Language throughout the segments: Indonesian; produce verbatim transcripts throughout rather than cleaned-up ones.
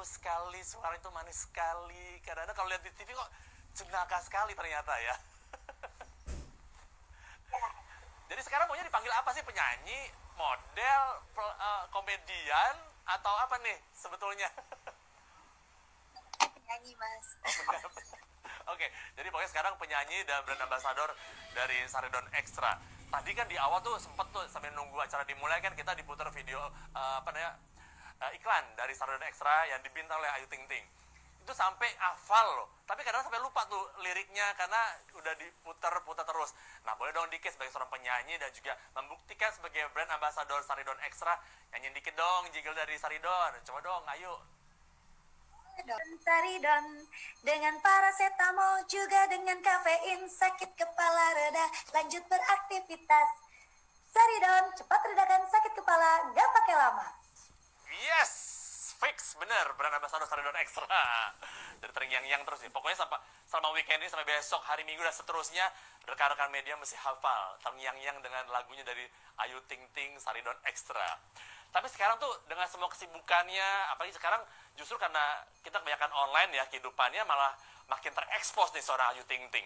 lucu sekali, suara itu manis sekali. Kadang-kadang kalau lihat di T V kok jenaka sekali ternyata ya. Jadi sekarang maunya dipanggil apa sih? Penyanyi, model, uh, komedian, atau apa nih sebetulnya? Penyanyi, Mas. Oh, Oke, jadi pokoknya sekarang penyanyi dan brand ambassador dari Saridon Extra. Tadi kan di awal tuh sempet tuh sambil nunggu acara dimulai kan kita diputar video uh, apa namanya uh, iklan dari Saridon Extra yang dibintang oleh Ayu Ting Ting. Itu sampai hafal loh. Tapi kadang sampai lupa tuh liriknya karena udah diputar-putar terus. Nah, boleh dong dikit sebagai seorang penyanyi dan juga membuktikan sebagai brand ambassador Saridon Extra. Nyanyiin dikit dong jingle dari Saridon. Coba dong, ayo. Saridon, dengan paracetamol juga dengan kafein, sakit kepala reda, lanjut beraktivitas. Saridon, cepat redakan sakit kepala, gak pakai lama. Yes, fix, bener, benar ambassador Saridon Extra. Jadi teringyang-yang terus nih, pokoknya selama, selama weekend ini, sampai besok, hari Minggu dan seterusnya, rekan-rekan media mesti hafal, teringyang-yang dengan lagunya dari Ayu Ting Ting, Saridon Extra. Tapi sekarang tuh dengan semua kesibukannya, apalagi sekarang justru karena kita kebanyakan online ya, kehidupannya malah makin terekspos nih seorang Ayu Ting Ting.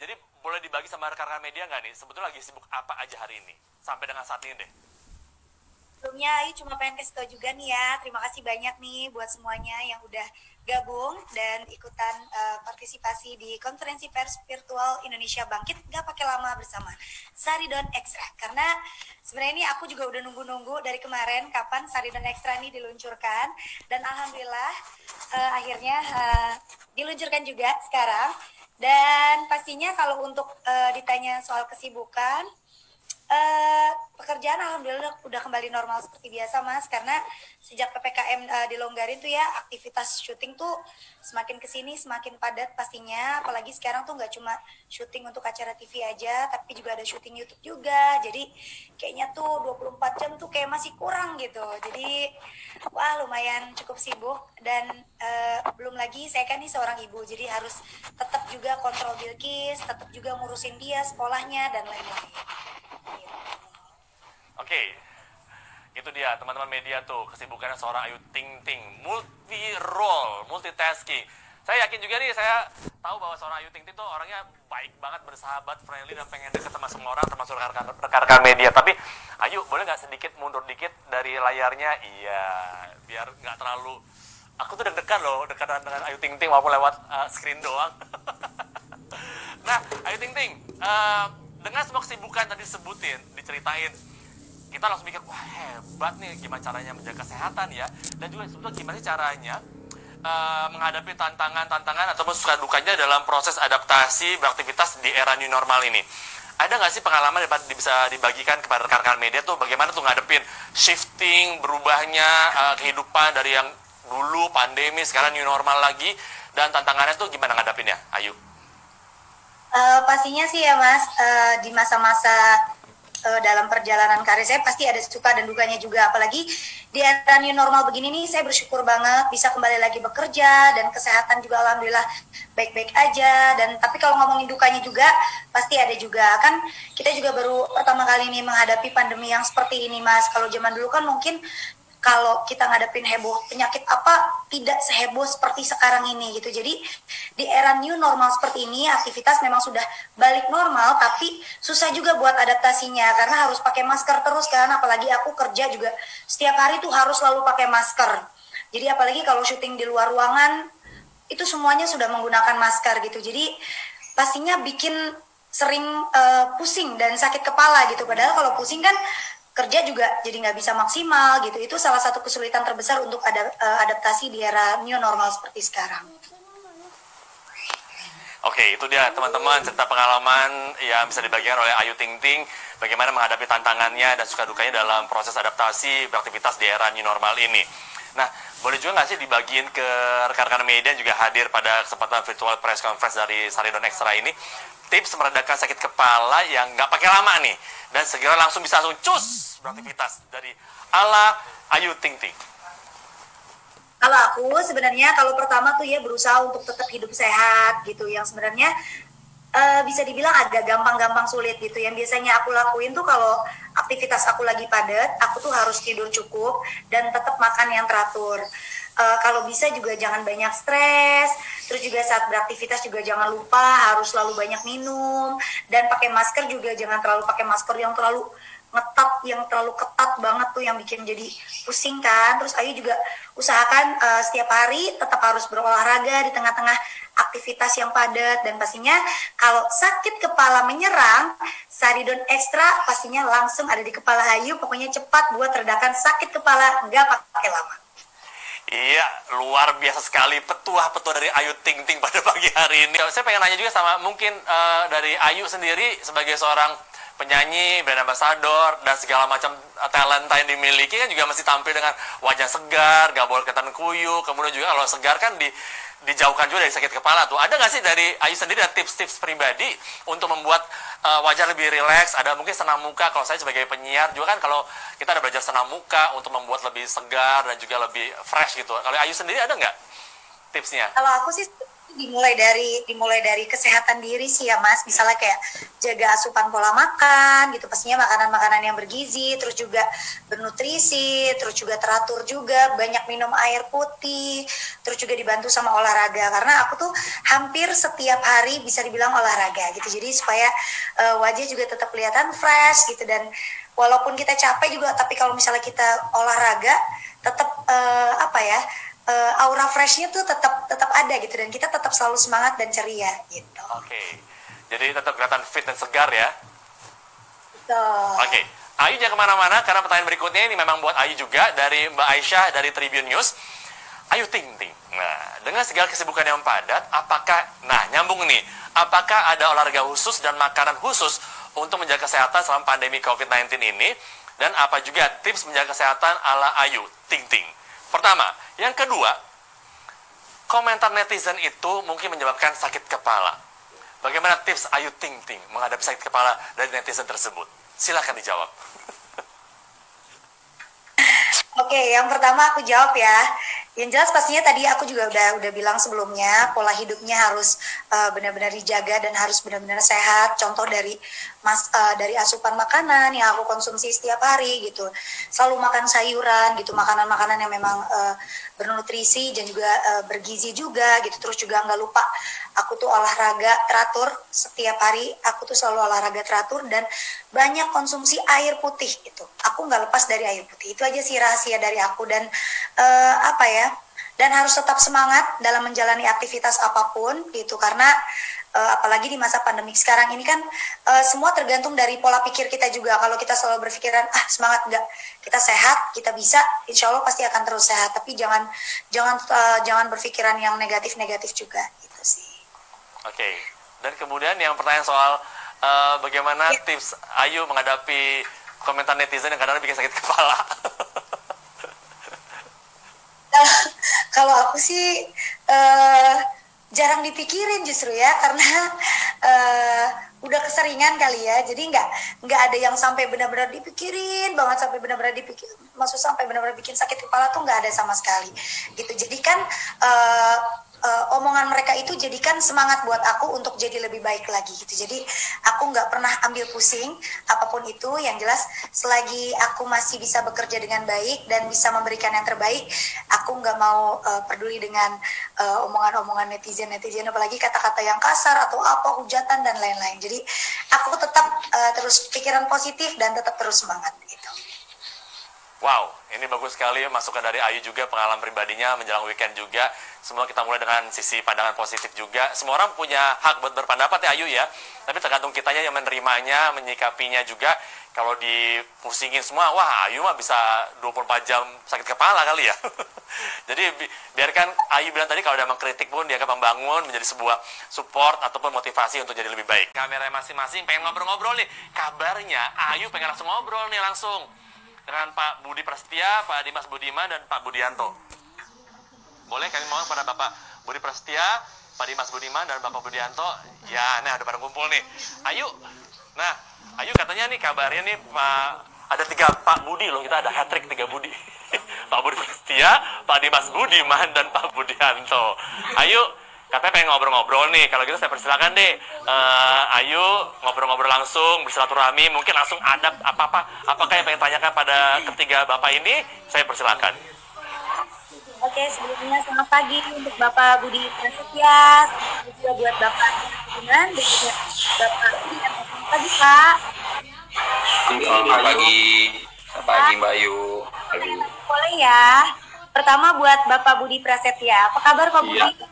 Jadi boleh dibagi sama rekan-rekan media nggak nih, sebetulnya lagi sibuk apa aja hari ini, sampai dengan saat ini deh? Sebelumnya Ayu cuma pengen kasih tau juga nih ya, terima kasih banyak nih buat semuanya yang udah gabung dan ikutan uh, partisipasi di konferensi pers virtual Indonesia Bangkit gak pakai lama bersama Saridon Extra. Karena sebenarnya ini aku juga udah nunggu-nunggu dari kemarin kapan Saridon Extra ini diluncurkan, dan alhamdulillah uh, akhirnya uh, diluncurkan juga sekarang. Dan pastinya kalau untuk uh, ditanya soal kesibukan, Uh, pekerjaan alhamdulillah udah kembali normal seperti biasa, Mas, karena sejak P P K M uh, dilonggarin tuh ya, aktivitas syuting tuh semakin kesini semakin padat pastinya. Apalagi sekarang tuh nggak cuma syuting untuk acara T V aja, tapi juga ada syuting YouTube juga. Jadi kayaknya tuh dua puluh empat jam tuh kayak masih kurang gitu. Jadi wah, lumayan cukup sibuk. Dan uh, belum lagi saya kan nih seorang ibu, jadi harus tetap juga kontrol Bilkis, tetap juga ngurusin dia sekolahnya dan lain-lain. Oke, okay. Itu dia teman-teman media tuh kesibukannya seorang Ayu Ting Ting, multi role, multitasking. Saya yakin juga nih, saya tahu bahwa seorang Ayu Ting Ting tuh orangnya baik banget, bersahabat, friendly, dan pengen dekat sama semua orang, termasuk rekan-rekan media. Tapi Ayu boleh nggak sedikit mundur dikit dari layarnya? Iya, biar nggak terlalu. Aku tuh deg-degan loh, dekat dengan Ayu Ting Ting walaupun lewat uh, screen doang. Nah, Ayu Ting Ting, uh, dengan semua kesibukan tadi sebutin, diceritain, kita langsung mikir, wah hebat nih gimana caranya menjaga kesehatan ya, dan juga sebetulnya gimana sih caranya uh, menghadapi tantangan-tantangan ataupun suka dukanya dalam proses adaptasi beraktivitas di era new normal ini. Ada nggak sih pengalaman yang bisa dibagikan kepada rekan-rekan media tuh bagaimana tuh ngadepin shifting, berubahnya uh, kehidupan dari yang dulu pandemi sekarang new normal lagi, dan tantangannya tuh gimana ngadepinnya, Ayu? Uh, pastinya sih ya, Mas, uh, di masa-masa dalam perjalanan karir saya pasti ada suka dan dukanya juga. Apalagi di era new normal begini nih, saya bersyukur banget bisa kembali lagi bekerja, dan kesehatan juga alhamdulillah baik-baik aja. Dan tapi kalau ngomongin dukanya juga pasti ada juga. Kan kita juga baru pertama kali ini menghadapi pandemi yang seperti ini, Mas. Kalau zaman dulu kan mungkin kalau kita ngadepin heboh penyakit apa tidak seheboh seperti sekarang ini gitu. Jadi di era new normal seperti ini aktivitas memang sudah balik normal, tapi susah juga buat adaptasinya karena harus pakai masker terus kan. Apalagi aku kerja juga setiap hari tuh harus selalu pakai masker. Jadi apalagi kalau syuting di luar ruangan itu semuanya sudah menggunakan masker gitu. Jadi pastinya bikin sering uh, pusing dan sakit kepala gitu. Padahal kalau pusing kan kerja juga jadi nggak bisa maksimal gitu. Itu salah satu kesulitan terbesar untuk ada, uh, adaptasi di era new normal seperti sekarang. Oke, itu dia teman-teman cerita pengalaman yang bisa dibagikan oleh Ayu Ting Ting, bagaimana menghadapi tantangannya dan suka dukanya dalam proses adaptasi beraktivitas di era new normal ini. Nah, boleh juga nggak sih dibagiin ke rekan-rekan media juga hadir pada kesempatan virtual press conference dari Saridon Extra ini, tips meredakan sakit kepala yang nggak pakai lama nih, dan segera langsung bisa langsung cus beraktivitas dari ala Ayu Ting Ting. Kalau aku sebenarnya kalau pertama tuh ya berusaha untuk tetap hidup sehat gitu, yang sebenarnya uh, bisa dibilang agak gampang-gampang sulit gitu. Yang biasanya aku lakuin tuh kalau aktivitas aku lagi padat, aku tuh harus tidur cukup dan tetap makan yang teratur. uh, kalau bisa juga jangan banyak stres, terus juga saat beraktivitas juga jangan lupa harus selalu banyak minum, dan pakai masker juga jangan terlalu pakai masker yang terlalu ngetap, yang terlalu ketat banget tuh yang bikin jadi pusing kan. Terus Ayu juga usahakan uh, setiap hari tetap harus berolahraga di tengah-tengah aktivitas yang padat, dan pastinya kalau sakit kepala menyerang, Saridon Extra pastinya langsung ada di kepala Ayu. Pokoknya cepat buat redakan sakit kepala, nggak pakai lama. Iya, luar biasa sekali petuah-petuah dari Ayu Ting Ting pada pagi hari ini. Saya pengen nanya juga sama mungkin uh, dari Ayu sendiri sebagai seorang penyanyi, brand ambassador, dan segala macam talenta yang dimiliki kan juga masih tampil dengan wajah segar, gak boleh kelihatan kuyu, kemudian juga kalau segar kan di, dijauhkan juga dari sakit kepala tuh. Ada gak sih dari Ayu sendiri dan tips-tips pribadi untuk membuat uh, wajah lebih rileks, ada mungkin senam muka, kalau saya sebagai penyiar juga kan kalau kita ada belajar senam muka untuk membuat lebih segar dan juga lebih fresh gitu. Kalau Ayu sendiri ada gak tipsnya? Kalau aku sih dimulai dari dimulai dari kesehatan diri sih ya Mas, misalnya kayak jaga asupan pola makan gitu, pastinya makanan-makanan yang bergizi, terus juga bernutrisi, terus juga teratur juga, banyak minum air putih, terus juga dibantu sama olahraga, karena aku tuh hampir setiap hari bisa dibilang olahraga gitu, jadi supaya uh, wajah juga tetap kelihatan fresh gitu. Dan walaupun kita capek juga, tapi kalau misalnya kita olahraga tetap uh, apa ya Uh, aura freshnya tuh tetap tetap ada gitu, dan kita tetap selalu semangat dan ceria gitu. Oke, okay. Jadi tetap kelihatan fit dan segar ya. Betul. Oke, okay. Ayu jangan kemana-mana karena pertanyaan berikutnya ini memang buat Ayu juga dari Mbak Aisyah dari Tribun News. Ayu Ting Ting, nah dengan segala kesibukan yang padat, apakah nah nyambung nih, apakah ada olahraga khusus dan makanan khusus untuk menjaga kesehatan selama pandemi covid sembilan belas ini, dan apa juga tips menjaga kesehatan ala Ayu Ting Ting? Pertama, yang kedua, komentar netizen itu mungkin menyebabkan sakit kepala. Bagaimana tips Ayu Ting Ting menghadapi sakit kepala dari netizen tersebut? Silahkan dijawab. Oke, yang pertama aku jawab ya. Yang jelas pastinya tadi aku juga udah udah bilang sebelumnya, pola hidupnya harus uh, benar-benar dijaga dan harus benar-benar sehat. Contoh dari mas uh, dari asupan makanan yang aku konsumsi setiap hari gitu. Selalu makan sayuran gitu, makanan-makanan yang memang uh, bernutrisi dan juga uh, bergizi juga gitu. Terus juga nggak lupa aku tuh olahraga teratur setiap hari. Aku tuh selalu olahraga teratur dan banyak konsumsi air putih gitu. Aku nggak lepas dari air putih. Itu aja sih rahasia dari aku, dan uh, apa ya? Dan harus tetap semangat dalam menjalani aktivitas apapun gitu, karena uh, apalagi di masa pandemik sekarang ini kan uh, semua tergantung dari pola pikir kita juga. Kalau kita selalu berpikiran ah semangat enggak, kita sehat, kita bisa, insya Allah pasti akan terus sehat. Tapi jangan jangan uh, jangan berpikiran yang negatif-negatif juga gitu sih. Oke. Dan kemudian yang pertanyaan soal uh, bagaimana ya, tips Ayu menghadapi komentar netizen yang kadang-kadang bikin sakit kepala. Kalau aku sih uh, jarang dipikirin justru ya, karena uh, udah keseringan kali ya, jadi nggak nggak ada yang sampai benar-benar dipikirin banget, sampai benar-benar dipikir, maksud sampai benar-benar bikin sakit kepala tuh nggak ada sama sekali gitu. Jadi kan uh, Uh, omongan mereka itu jadikan semangat buat aku untuk jadi lebih baik lagi gitu. Jadi aku nggak pernah ambil pusing apapun itu. Yang jelas selagi aku masih bisa bekerja dengan baik dan bisa memberikan yang terbaik, aku nggak mau uh, peduli dengan uh, omongan-omongan netizen-netizen, apalagi kata-kata yang kasar atau apa, hujatan dan lain-lain. Jadi aku tetap uh, terus pikiran positif dan tetap terus semangat gitu. Wow, ini bagus sekali masukan dari Ayu juga, pengalaman pribadinya menjelang weekend juga. Semua kita mulai dengan sisi pandangan positif juga. Semua orang punya hak buat berpendapat ya Ayu ya, tapi tergantung kitanya yang menerimanya, menyikapinya juga. Kalau dipusingin semua, wah Ayu mah bisa dua puluh empat jam sakit kepala kali ya. Jadi bi biarkan Ayu bilang tadi, kalau ada mengkritik pun dia akan membangun menjadi sebuah support ataupun motivasi untuk jadi lebih baik. Kamera masing-masing pengen ngobrol-ngobrol nih. Kabarnya Ayu pengen langsung ngobrol nih langsung dengan Pak Budi Prasetya, Pak Dimas Budiman, dan Pak Budianto. Boleh kami mohon kepada Bapak Budi Prasetya, Pak Dimas Budiman, dan Bapak Budianto. Ya, nah udah pada kumpul nih. Ayu, nah, Ayu katanya nih kabarnya nih Pak, ada tiga Pak Budi loh, kita ada hat-trick tiga Budi. Pak Budi Prasetya, Pak Dimas Budiman, dan Pak Budianto. Ayu, katanya pengen ngobrol-ngobrol nih. Kalau gitu saya persilakan deh, uh, Ayu ngobrol-ngobrol langsung, bersilaturahmi, mungkin langsung ada apa-apa, apakah yang pengen tanyakan pada ketiga Bapak ini, saya persilakan. Oke, sebelumnya selamat pagi untuk Bapak Budi Prasetya, juga buat Bapak Budiman, dan juga Bapak Budiman. Selamat pagi, Pak. Selamat pagi. Selamat pagi, Mbak Ayu. Boleh ya. Pertama buat Bapak Budi Prasetya. Apa kabar, Pak Budi? Ya.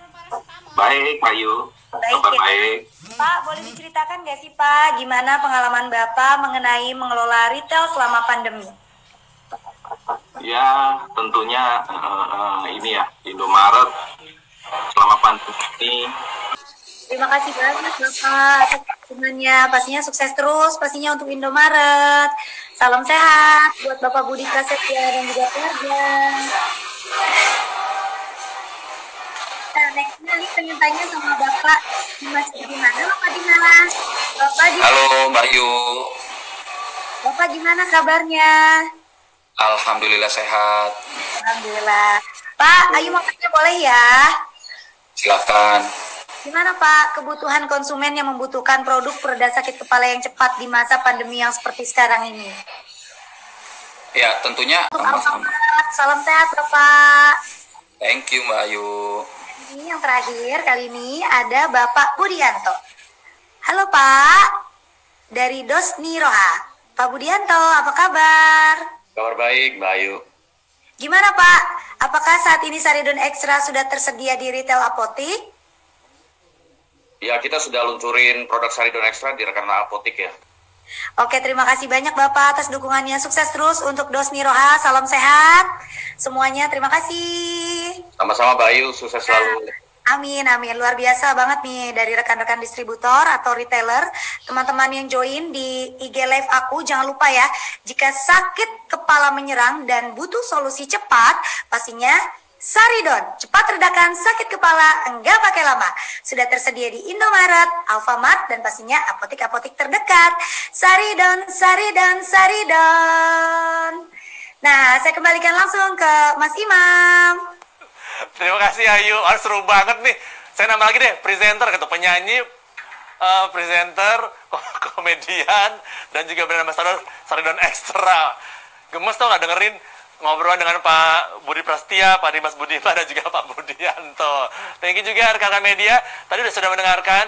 Baik, Pak Ayu. Baik, ya. Baik. Pak, boleh diceritakan nggak sih, Pak, gimana pengalaman Bapak mengenai mengelola retail selama pandemi? Ya, tentunya uh, ini ya, Indomaret selama pandemi. Terima kasih banyak, Bapak. Semuanya pastinya sukses terus, pastinya untuk Indomaret. Salam sehat buat Bapak Budi Prasetya dan juga keluarga. Nah, nextnya ini pengen tanya sama Bapak Dimas Budiman. Bapak Dimas, Bapak Dimas. Halo Mbak Ayu. Bapak gimana kabarnya? Alhamdulillah sehat. Alhamdulillah. Pak, Ayu mau tanya boleh ya? Silakan. Gimana Pak, kebutuhan konsumen yang membutuhkan produk pereda sakit kepala yang cepat di masa pandemi yang seperti sekarang ini? Ya, tentunya untuk Alfamart, salam sehat Bapak. Thank you Mbak Ayu. Ini yang terakhir kali ini ada Bapak Budianto. Halo Pak, dari Dos Niroha. Pak Budianto, apa kabar? Kabar baik Mbak Ayu. Gimana Pak, apakah saat ini Saridon Extra sudah tersedia di retail apotik? Ya, kita sudah luncurin produk Saridon Extra di rekanan apotik ya. Oke, terima kasih banyak Bapak atas dukungannya. Sukses terus untuk Dos Niroha. Salam sehat semuanya. Terima kasih. Sama-sama Mbak Ayu, sukses selalu. Amin, amin. Luar biasa banget nih dari rekan-rekan distributor atau retailer. Teman-teman yang join di I G Live aku, jangan lupa ya, jika sakit kepala menyerang dan butuh solusi cepat, pastinya Saridon, cepat redakan sakit kepala, enggak pakai lama. Sudah tersedia di Indomaret, Alfamart, dan pastinya apotik-apotik terdekat. Saridon, Saridon, Saridon. Nah, saya kembalikan langsung ke Mas Imam. Terima kasih Ayu, oh, seru banget nih. Saya nambah lagi deh, presenter, kata penyanyi, uh, presenter, komedian, dan juga brand ambassador Saridon Extra. Gemes tau gak dengerin ngobrol dengan Pak Budi Prasetya, Pak Dimas Budiman, dan juga Pak Budianto. Thank you juga rekan-rekan media. Tadi sudah mendengarkan.